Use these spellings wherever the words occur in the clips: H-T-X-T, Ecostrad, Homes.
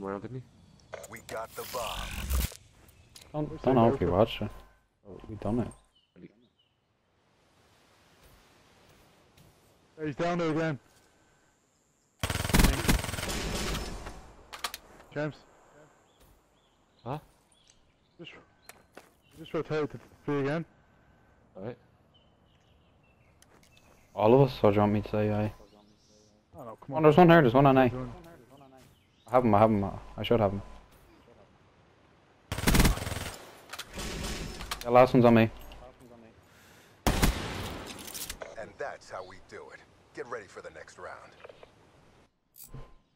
We got the bomb. Don't know if you watch it. We done it. He's down there again. James. Huh? Just rotate to three again. Alright. All of us, or do you want me to say aye? Oh, no, come on. Oh, there's one here, there's one on A. I have him. I should have him. The last one's on me. And that's how we do it. Get ready for the next round.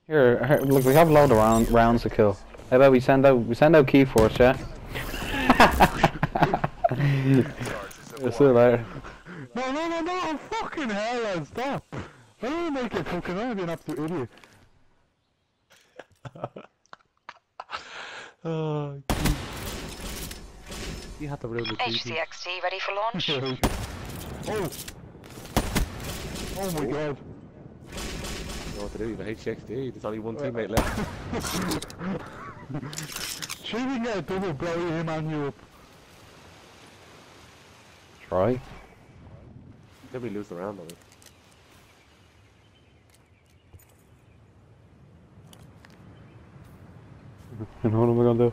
Here, look, we have a load of rounds to kill. How about we send out key force, yeah? See you later. No, fucking hell, lads, stop! I don't make it fucking, I'm being an absolute idiot. Oh, geez. You had to ruin the H-T-X-T ready for launch. Oh my god. I don't know what to do with the H-T-X-T, there's only one teammate left. Should we get a double blow him and you up? Try. Did we lose the round on it? And what am I gonna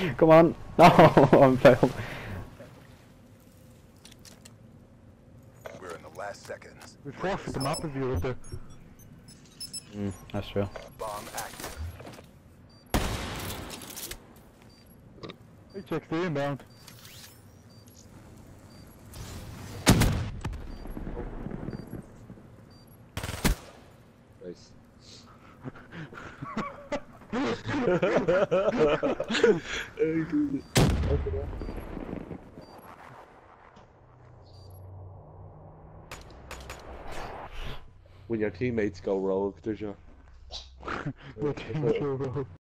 do? Come on! No, I'm failed. We're in the last seconds. We forfeited the map of you up there. That's true. Bomb active. Hey, check the inbound. When your teammates go rogue, does your teammates go rogue?